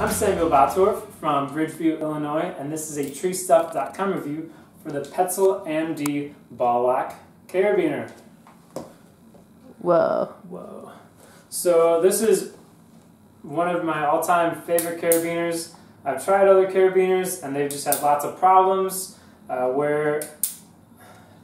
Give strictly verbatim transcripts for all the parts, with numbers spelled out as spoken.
I'm Samuel Bottorf from Bridgeview, Illinois, and this is a tree stuff dot com review for the Petzl Am'D Ball Lock Carabiner. Whoa. Whoa. So this is one of my all-time favorite carabiners. I've tried other carabiners, and they've just had lots of problems uh, where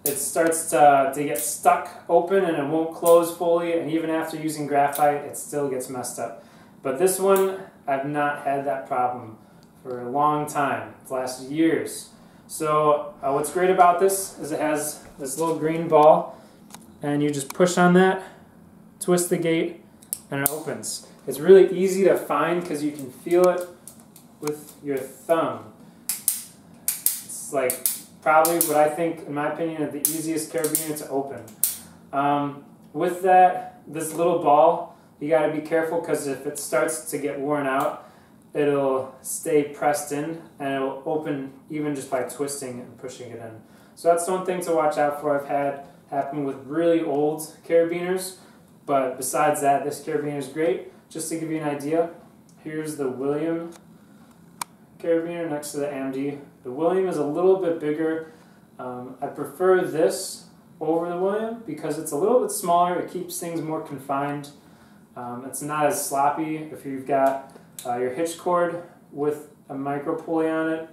it starts to, to get stuck open and it won't close fully, and even after using graphite, it still gets messed up. But this one, I've not had that problem for a long time. It's lasted years. So uh, what's great about this is it has this little green ball, and you just push on that, twist the gate, and it opens. It's really easy to find because you can feel it with your thumb. It's like probably what I think, in my opinion, is the easiest carabiner to open. Um, with that, this little ball, you got to be careful because if it starts to get worn out, it'll stay pressed in and it'll open even just by twisting and pushing it in. So that's one thing to watch out for. I've had happen with really old carabiners, but besides that, this carabiner is great. Just to give you an idea, here's the William carabiner next to the Am'D. The William is a little bit bigger. Um, I prefer this over the William because it's a little bit smaller. It keeps things more confined. Um, it's not as sloppy. If you've got uh, your hitch cord with a micro pulley on it,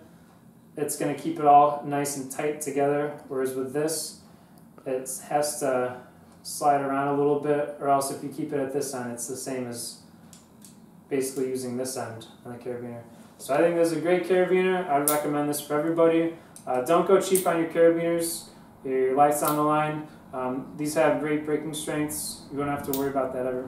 it's going to keep it all nice and tight together, whereas with this, it has to slide around a little bit, or else if you keep it at this end, it's the same as basically using this end on the carabiner. So I think this is a great carabiner. I'd recommend this for everybody. Uh, don't go cheap on your carabiners. Your life's on the line. Um, these have great breaking strengths. You don't have to worry about that ever.